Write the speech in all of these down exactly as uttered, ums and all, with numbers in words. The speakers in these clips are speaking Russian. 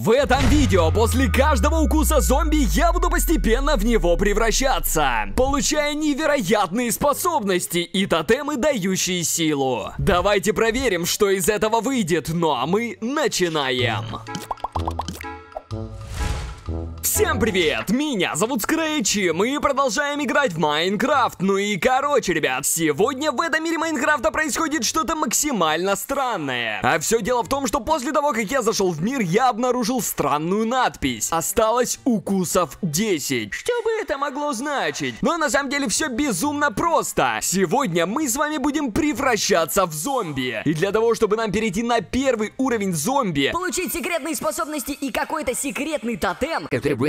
В этом видео после каждого укуса зомби я буду постепенно в него превращаться, получая невероятные способности и тотемы, дающие силу. Давайте проверим, что из этого выйдет, ну а мы начинаем. Всем привет! Меня зовут Скретчи, мы продолжаем играть в Майнкрафт. Ну и короче, ребят, сегодня в этом мире Майнкрафта происходит что-то максимально странное. А все дело в том, что после того, как я зашел в мир, я обнаружил странную надпись. Осталось укусов десять. Что бы это могло значить? Но на самом деле все безумно просто. Сегодня мы с вами будем превращаться в зомби. И для того, чтобы нам перейти на первый уровень зомби, получить секретные способности и какой-то секретный тотем, который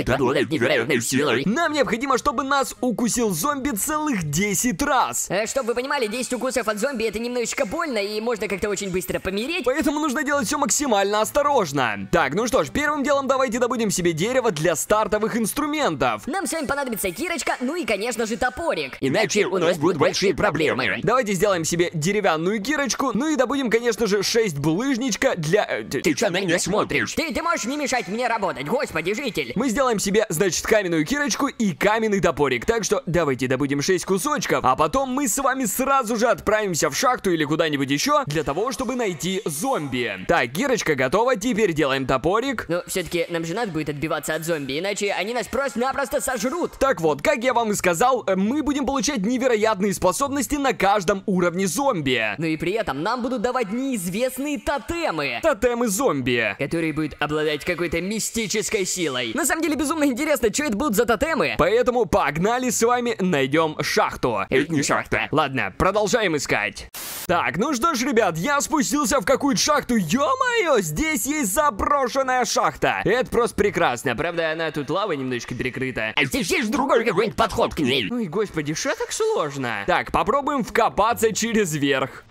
нам необходимо, чтобы нас укусил зомби целых десять раз. Чтобы вы понимали, десять укусов от зомби — это немножечко больно, и можно как-то очень быстро помереть. Поэтому нужно делать все максимально осторожно. Так, ну что ж, первым делом давайте добудем себе дерево для стартовых инструментов. Нам с вами понадобится кирочка, ну и, конечно же, топорик. Иначе у нас будут большие проблемы. Давайте сделаем себе деревянную кирочку, ну и добудем, конечно же, шесть булыжничка для... Ты что на меня смотришь? Ты, ты можешь не мешать мне работать, господи, житель. Мы сделаем Делаем себе, значит, каменную кирочку и каменный топорик. Так что давайте добудем шесть кусочков, а потом мы с вами сразу же отправимся в шахту или куда-нибудь еще для того, чтобы найти зомби. Так, кирочка готова, теперь делаем топорик. Но все-таки нам же надо будет отбиваться от зомби, иначе они нас просто-напросто сожрут. Так вот, как я вам и сказал, мы будем получать невероятные способности на каждом уровне зомби. Ну и при этом нам будут давать неизвестные тотемы. Тотемы зомби, которые будут обладать какой-то мистической силой. На самом деле безумно интересно, что это будут за тотемы. Поэтому погнали с вами, найдем шахту. Это не шахта. Ладно, продолжаем искать. Так, ну что ж, ребят, я спустился в какую-то шахту. Ё-моё, здесь есть заброшенная шахта. Это просто прекрасно. Правда, она тут лава немножечко перекрыта. А здесь есть другой какой-нибудь подход к ней. Ой, господи, что так сложно? Так, попробуем вкопаться через верх.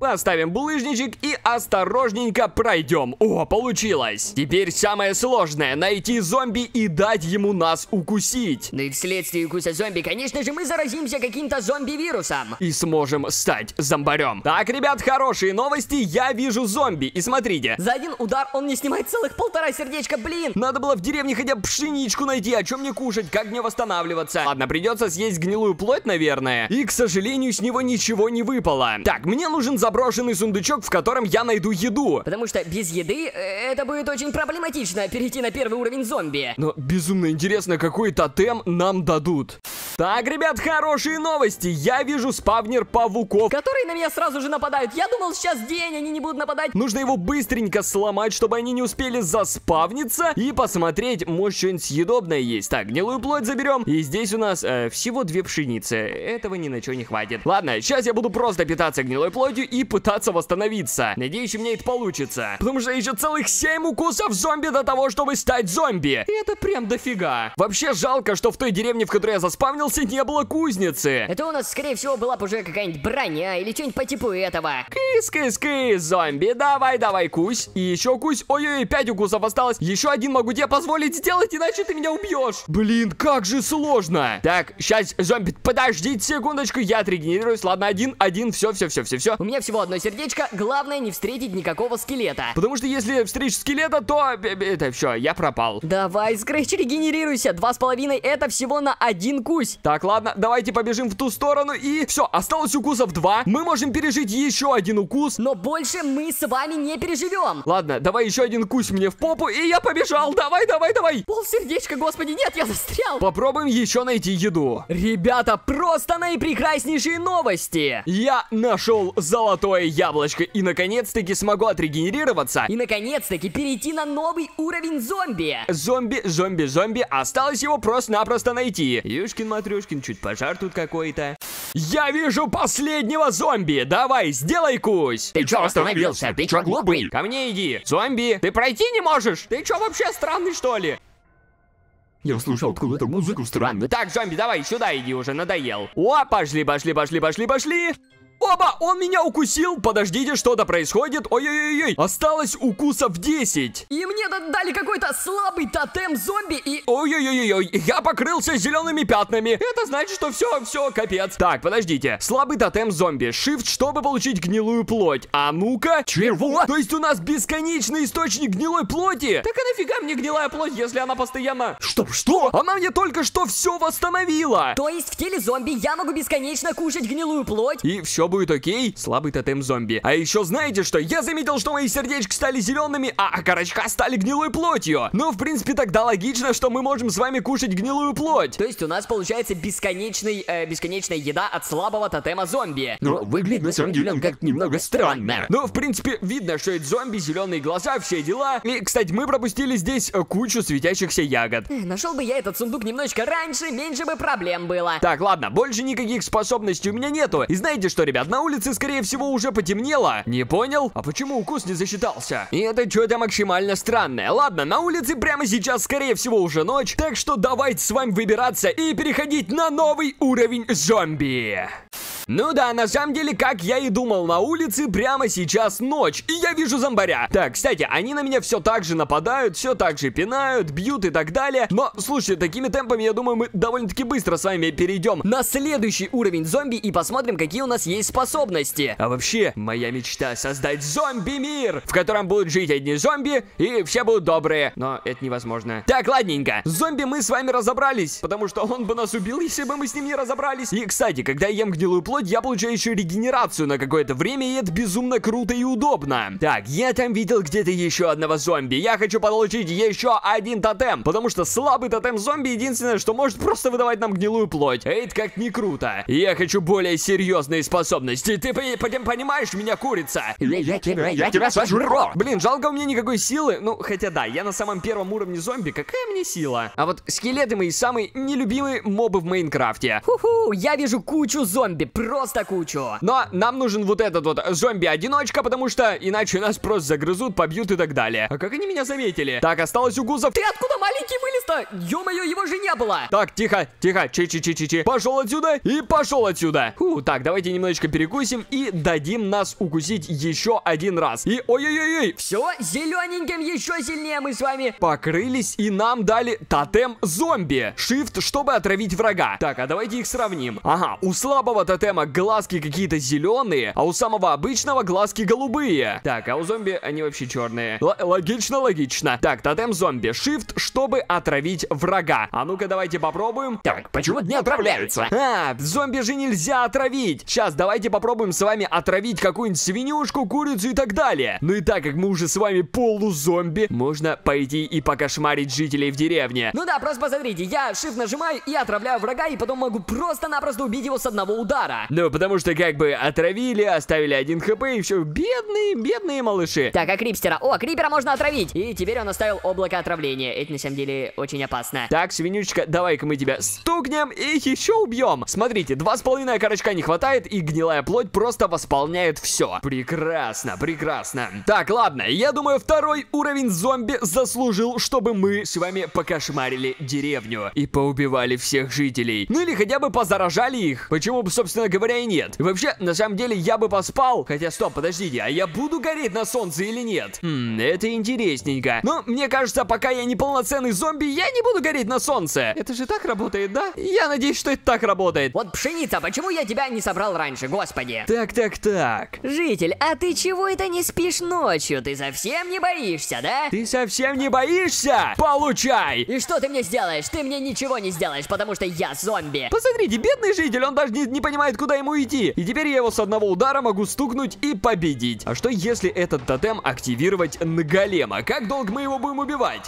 Поставим булыжничек и осторожненько пройдем. О, получилось. Теперь самое сложное — найти зомби и дать ему нас укусить. Ну и вследствие укуса зомби, конечно же, мы заразимся каким-то зомби-вирусом. И сможем стать зомбарем. Так, ребят, хорошие новости. Я вижу зомби. И смотрите. За один удар он мне снимает целых полтора сердечка, блин. Надо было в деревне хотя бы пшеничку найти. А что мне кушать? Как мне восстанавливаться? Ладно, придется съесть гнилую плоть, наверное. И, к сожалению, с него ничего не выпало. Так, мне нужен забор. Брошенный сундучок, в котором я найду еду. Потому что без еды это будет очень проблематично — перейти на первый уровень зомби. Но безумно интересно, какой тотем нам дадут. Так, ребят, хорошие новости. Я вижу спавнер павуков, которые на меня сразу же нападают. Я думал, сейчас день, они не будут нападать. Нужно его быстренько сломать, чтобы они не успели заспавниться. И посмотреть, может, что-нибудь съедобное есть. Так, гнилую плоть заберем. И здесь у нас э, всего две пшеницы. Этого ни на что не хватит. Ладно, сейчас я буду просто питаться гнилой плотью и пытаться восстановиться. Надеюсь, у меня это получится. Потому что еще целых семь укусов зомби до того, чтобы стать зомби. И это прям дофига. Вообще жалко, что в той деревне, в которой я заспавнил, не было кузницы. Это у нас, скорее всего, была бы уже какая-нибудь броня или что-нибудь по типу этого. Кыс-кыс-кыс, зомби, давай-давай, кусь. И еще кусь. Ой-ой-ой, пять укусов осталось. Еще один могу тебе позволить сделать, иначе ты меня убьешь. Блин, как же сложно. Так, сейчас, зомби, подождите секундочку, я отрегенерируюсь. Ладно, один, один, все, все, все, все, все. У меня всего одно сердечко, главное не встретить никакого скелета. Потому что если встретишь скелета, то это все, я пропал. Давай, Скретч, регенерируйся. Два с половиной — это всего на один кусь. Так, ладно, давайте побежим в ту сторону. И все, осталось укусов два. Мы можем пережить еще один укус, но больше мы с вами не переживем. Ладно, давай еще один кусь мне в попу. И я побежал, давай, давай, давай. Пол сердечка, господи, нет, я застрял. Попробуем еще найти еду. Ребята, просто наипрекраснейшие новости. Я нашел золотое яблочко и наконец-таки смогу отрегенерироваться. И наконец-таки перейти на новый уровень зомби. Зомби, зомби, зомби. Осталось его просто-напросто найти. Юшкин мать. Трёшкин, чуть пожар тут какой-то. Я вижу последнего зомби. Давай, сделай кусь. Ты чё остановился? Ты чё глупый? Ко мне иди. Зомби, ты пройти не можешь? Ты чё вообще странный, что ли? Я услышал откуда-то музыку странную. Так, зомби, давай сюда иди уже, надоел. О, пошли, пошли, пошли, пошли, пошли. Оба, он меня укусил. Подождите, что-то происходит. Ой-ой-ой. Осталось укусов десять. И мне дали какой-то слабый тотем зомби и... Ой-ой-ой-ой. Я покрылся зелеными пятнами. Это значит, что все, все, капец. Так, подождите. Слабый тотем зомби. Shift, чтобы получить гнилую плоть. А ну-ка. Чего? То есть у нас бесконечный источник гнилой плоти? Так а нафига мне гнилая плоть, если она постоянно... Что? Что? Она мне только что все восстановила. То есть в теле зомби я могу бесконечно кушать гнилую плоть? И все будет окей. Слабый тотем зомби. А еще знаете что? Я заметил, что мои сердечки стали зелеными, а окорочка стали гнилой плотью. Ну, в принципе, тогда логично, что мы можем с вами кушать гнилую плоть. То есть у нас получается бесконечный, э, бесконечная еда от слабого тотема зомби. Ну, выглядит на самом деле как немного странно. Ну, в принципе, видно, что это зомби, зеленые глаза, все дела. И, кстати, мы пропустили здесь кучу светящихся ягод. Эх, нашел бы я этот сундук немножечко раньше, меньше бы проблем было. Так, ладно, больше никаких способностей у меня нету. И знаете что, ребят, на улице, скорее всего, уже потемнело. Не понял? А почему укус не засчитался? И это что-то максимально странное. Ладно, на улице прямо сейчас, скорее всего, уже ночь. Так что давайте с вами выбираться и переходить на новый уровень зомби. Ну да, на самом деле, как я и думал, на улице прямо сейчас ночь, и я вижу зомбаря. Так, кстати, они на меня все так же нападают, все так же пинают, бьют и так далее. Но, слушайте, такими темпами, я думаю, мы довольно-таки быстро с вами перейдем на следующий уровень зомби и посмотрим, какие у нас есть способности. А вообще, моя мечта — создать зомби-мир, в котором будут жить одни зомби, и все будут добрые. Но это невозможно. Так, ладненько, с зомби мы с вами разобрались, потому что он бы нас убил, если бы мы с ним не разобрались. И, кстати, когда я ем гнилую плоть, я получаю еще регенерацию на какое-то время, и это безумно круто и удобно. Так, я там видел где-то еще одного зомби. Я хочу получить еще один тотем, потому что слабый тотем зомби единственное, что может просто выдавать нам гнилую плоть. Это как не круто. Я хочу более серьезные способности. Ты понимаешь меня, курица? Блин, жалко, у меня никакой силы. Ну, хотя да, я на самом первом уровне зомби. Какая мне сила? А вот скелеты мои самые нелюбимые мобы в Майнкрафте. Ху-ху, я вижу кучу зомби. Просто кучу. Но нам нужен вот этот вот зомби-одиночка, потому что иначе нас просто загрызут, побьют и так далее. А как они меня заметили? Так, осталось укусов. Ты откуда маленький вылез-то? Ё-моё, его же не было. Так, тихо, тихо, чи-чи-чи-чи-чи. Пошел отсюда и пошел отсюда. Фу, так, давайте немножечко перекусим и дадим нас укусить еще один раз. И ой-ой-ой-ой. Все, зелененьким еще сильнее мы с вами покрылись, и нам дали тотем зомби. Shift, чтобы отравить врага. Так, а давайте их сравним. Ага, у слабого тотема тема глазки какие-то зеленые, а у самого обычного глазки голубые. Так, а у зомби они вообще черные. Л логично, логично. Так, тотем зомби. Shift, чтобы отравить врага. А ну-ка, давайте попробуем. Так, почему не отравляются? А, зомби же нельзя отравить. Сейчас, давайте попробуем с вами отравить какую-нибудь свинюшку, курицу и так далее. Ну и так как мы уже с вами полузомби, можно пойти и покошмарить жителей в деревне. Ну да, просто посмотрите, я Shift нажимаю и отравляю врага, и потом могу просто-напросто убить его с одного удара. Ну, потому что как бы отравили, оставили один хп и все. Бедные, бедные малыши. Так, а крипстера? О, крипера можно отравить. И теперь он оставил облако отравления. Это на самом деле очень опасно. Так, свинючка, давай-ка мы тебя стукнем и еще убьем. Смотрите, два с половиной корочка не хватает, и гнилая плоть просто восполняет все. Прекрасно, прекрасно. Так, ладно, я думаю, второй уровень зомби заслужил, чтобы мы с вами покошмарили деревню и поубивали всех жителей. Ну или хотя бы позаражали их. Почему бы, собственно говоря, и нет. И вообще, на самом деле, я бы поспал. Хотя, стоп, подождите, а я буду гореть на солнце или нет? Хм, это интересненько. Но мне кажется, пока я не полноценный зомби, я не буду гореть на солнце. Это же так работает, да? Я надеюсь, что это так работает. Вот пшеница, почему я тебя не собрал раньше, господи? Так, так, так. Житель, а ты чего это не спишь ночью? Ты совсем не боишься, да? Ты совсем не боишься? Получай! И что ты мне сделаешь? Ты мне ничего не сделаешь, потому что я зомби. Посмотрите, бедный житель, он даже не, не понимает, куда ему идти. И теперь я его с одного удара могу стукнуть и победить. А что если этот тотем активировать на голема? Как долго мы его будем убивать?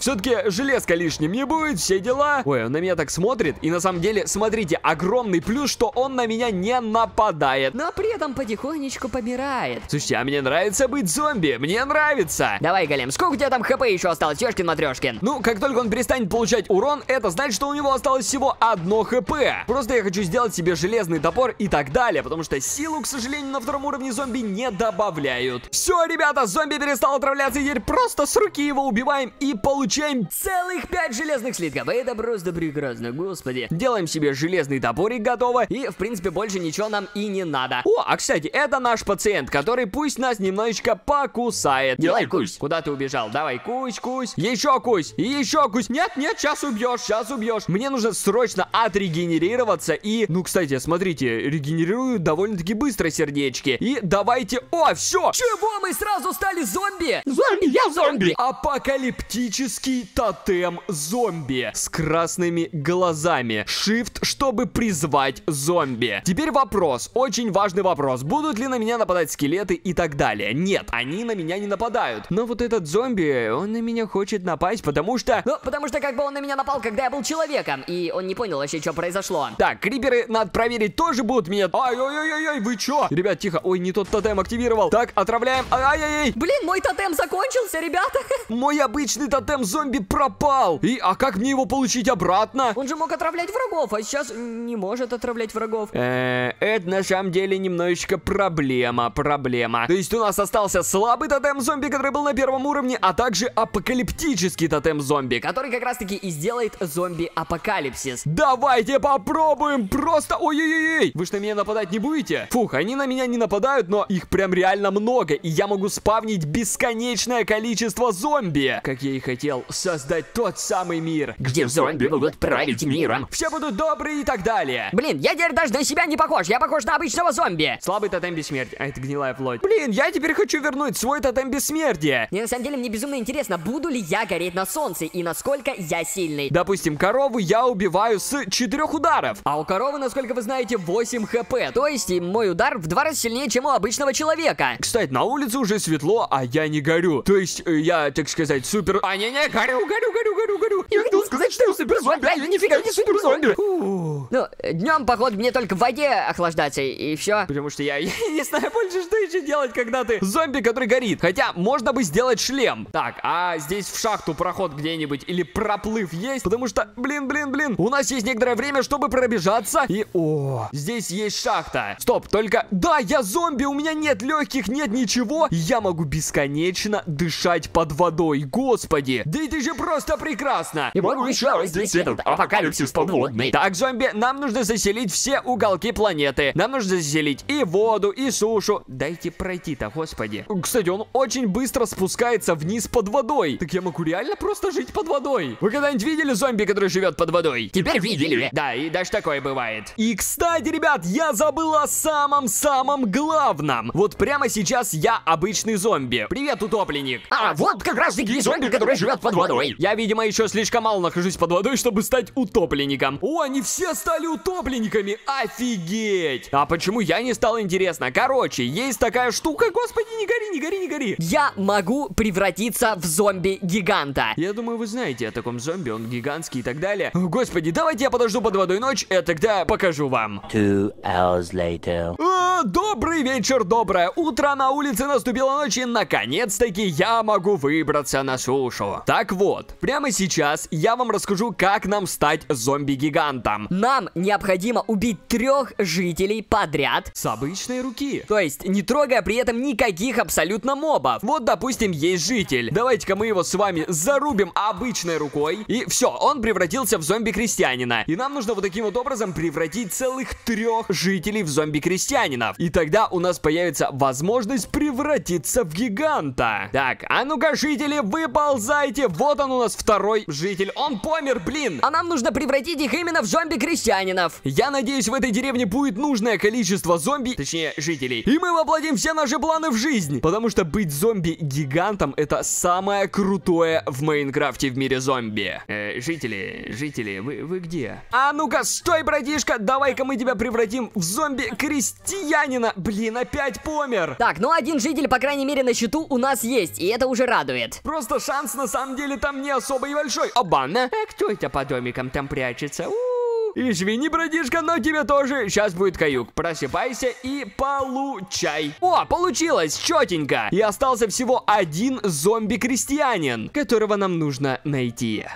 Все-таки железка лишним не будет, все дела. Ой, он на меня так смотрит. И на самом деле, смотрите, огромный плюс, что он на меня не нападает. Но при этом потихонечку помирает. Слушайте, а мне нравится быть зомби. Мне нравится. Давай, голем, сколько у тебя там хп еще осталось, ёшкин-матрёшкин? Ну, как только он перестанет получать урон, это значит, что у него осталось всего одно хп. Просто я хочу сделать себе железный топор и так далее, потому что силу, к сожалению, на втором уровне зомби не добавляют. Все, ребята, зомби перестал отравляться, и теперь просто с руки его его убиваем и получаем целых пять железных слитков. Это просто прекрасно, господи. Делаем себе железный топорик, готово. И, в принципе, больше ничего нам и не надо. О, а, кстати, это наш пациент, который пусть нас немножечко покусает. Давай, кусь. Куда ты убежал? Давай, кусь, кусь. Еще кусь. И еще кусь. Нет, нет, сейчас убьешь, сейчас убьешь. Мне нужно срочно отрегенерироваться. И, ну, кстати, смотрите, регенерирую довольно-таки быстро сердечки. И давайте... О, все. Чего мы сразу стали зомби? Зомби, я зомби. Апокалиптический тотем зомби с красными глазами. Shift, чтобы призвать зомби. Теперь вопрос. Очень важный вопрос. Будут ли на меня нападать скелеты и так далее? Нет, они на меня не нападают. Но вот этот зомби, он на меня хочет напасть, потому что... Ну, потому что как бы он на меня напал, когда я был человеком. И он не понял вообще, что произошло. Так, криперы, надо проверить, тоже будут меня... Ай-яй-яй-яй, вы чё? Ребят, тихо. Ой, не тот тотем активировал. Так, отравляем. Ай-яй-яй. Блин, мой тотем закончился, ребята. Мой обычный тотем зомби пропал. И, а как мне его получить обратно? Он же мог отравлять врагов, а сейчас не может отравлять врагов. Э-э, это на самом деле немножечко проблема, проблема. То есть у нас остался слабый тотем зомби, который был на первом уровне, а также апокалиптический тотем зомби, который как раз-таки и сделает зомби-апокалипсис. Давайте попробуем просто... Ой-ой-ой. Вы же на меня нападать не будете? Фух, они на меня не нападают. Но их прям реально много, и я могу спавнить бесконечное количество зомби. Как я и хотел, создать тот самый мир, где зомби будут править миром. Все будут добрые и так далее. Блин, я теперь даже на себя не похож, я похож на обычного зомби. Слабый тотем бессмертия, а это гнилая плоть. Блин, я теперь хочу вернуть свой тотем бессмертия. Мне на самом деле, мне безумно интересно, буду ли я гореть на солнце, и насколько я сильный. Допустим, корову я убиваю с четырех ударов. А у коровы, насколько вы знаете, восемь хп. То есть, мой удар в два раза сильнее, чем у обычного человека. Кстати, на улице уже светло, а я не горю. То есть, я, так сказать, супер... А, не-не, горю, горю, горю, горю, горю. Я хотел сказать, что я супер зомби, а я нифига не супер зомби. Ну, днем, походу, мне только в воде охлаждаться, и все. Потому что я не знаю больше, что еще делать, когда ты зомби, который горит. Хотя, можно бы сделать шлем. Так, а здесь в шахту проход где-нибудь или проплыв есть? Потому что, блин, блин, блин, у нас есть некоторое время, чтобы пробежаться. И, о, здесь есть шахта. Стоп, только... Да, я зомби. Зомби, у меня нет легких, нет ничего. Я могу бесконечно дышать под водой, господи. Да это же просто прекрасно. И могу еще раздеть этот апокалипсис подводный. Так, зомби, нам нужно заселить все уголки планеты. Нам нужно заселить и воду, и сушу. Дайте пройти-то, господи. Кстати, он очень быстро спускается вниз под водой. Так я могу реально просто жить под водой. Вы когда-нибудь видели зомби, который живет под водой? Теперь видели. Да, и даже такое бывает. И, кстати, ребят, я забыл о самом-самом главном. Главном. Вот прямо сейчас я обычный зомби. Привет, утопленник. А, вот как раз таки зомби, который живет под водой. Я, видимо, еще слишком мало нахожусь под водой, чтобы стать утопленником. О, они все стали утопленниками. Офигеть. А почему я не стал, интересно? Короче, есть такая штука. Господи, не гори, не гори, не гори. Я могу превратиться в зомби-гиганта. Я думаю, вы знаете о таком зомби. Он гигантский и так далее. Господи, давайте я подожду под водой ночь, и тогда покажу вам. two hours later. А, добрый вечер, доброе утро, на улице наступила ночь, и наконец-таки я могу выбраться на сушу. Так вот, прямо сейчас я вам расскажу, как нам стать зомби-гигантом. Нам необходимо убить трех жителей подряд с обычной руки, то есть не трогая при этом никаких абсолютно мобов. Вот, допустим, есть житель, давайте-ка мы его с вами зарубим обычной рукой, и все, он превратился в зомби-крестьянина. И нам нужно вот таким вот образом превратить целых трех жителей в зомби-крестьянинов, и тогда у нас появится возможность превратиться в гиганта. Так, а ну-ка, жители, выползайте. Вот он у нас второй житель. Он помер, блин. А нам нужно превратить их именно в зомби-крестьянинов. Я надеюсь, в этой деревне будет нужное количество зомби, точнее, жителей. И мы воплотим все наши планы в жизнь. Потому что быть зомби-гигантом — это самое крутое в Майнкрафте в мире зомби. Э, жители, жители, вы, вы где? А ну-ка, стой, братишка. Давай-ка мы тебя превратим в зомби-крестьянина. Блин. И опять помер. Так, ну один житель, по крайней мере, на счету у нас есть, и это уже радует. Просто шанс на самом деле там не особо и большой. Обана. А кто это по домикам там прячется? У-у-у. Извини, братишка, но тебе тоже сейчас будет каюк. Просыпайся и получай. О, получилось, четенько. И остался всего один зомби-крестьянин, которого нам нужно найти.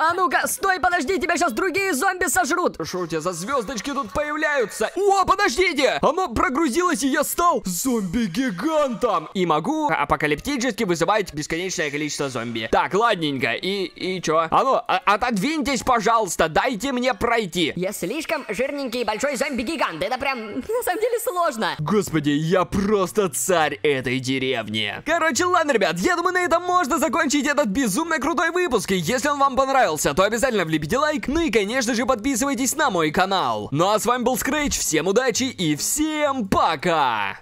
А ну-ка, стой, подожди, тебя сейчас другие зомби сожрут. Что у тебя за звездочки тут появляются? О, подождите! Оно прогрузилось, и я стал зомби-гигантом. И могу апокалиптически вызывать бесконечное количество зомби. Так, ладненько. И, и чё? А ну, отодвиньтесь, пожалуйста, дайте мне пройти. Я слишком жирненький и большой зомби-гигант. Это прям, на самом деле, сложно. Господи, я просто царь этой деревни. Короче, ладно, ребят, я думаю, на этом можно закончить этот безумно крутой выпуск. И если он вам понравился, то обязательно влепите лайк. Ну и, конечно же, подписывайтесь на мой канал. Ну а с вами был Скретч, всем удачи и всем пока!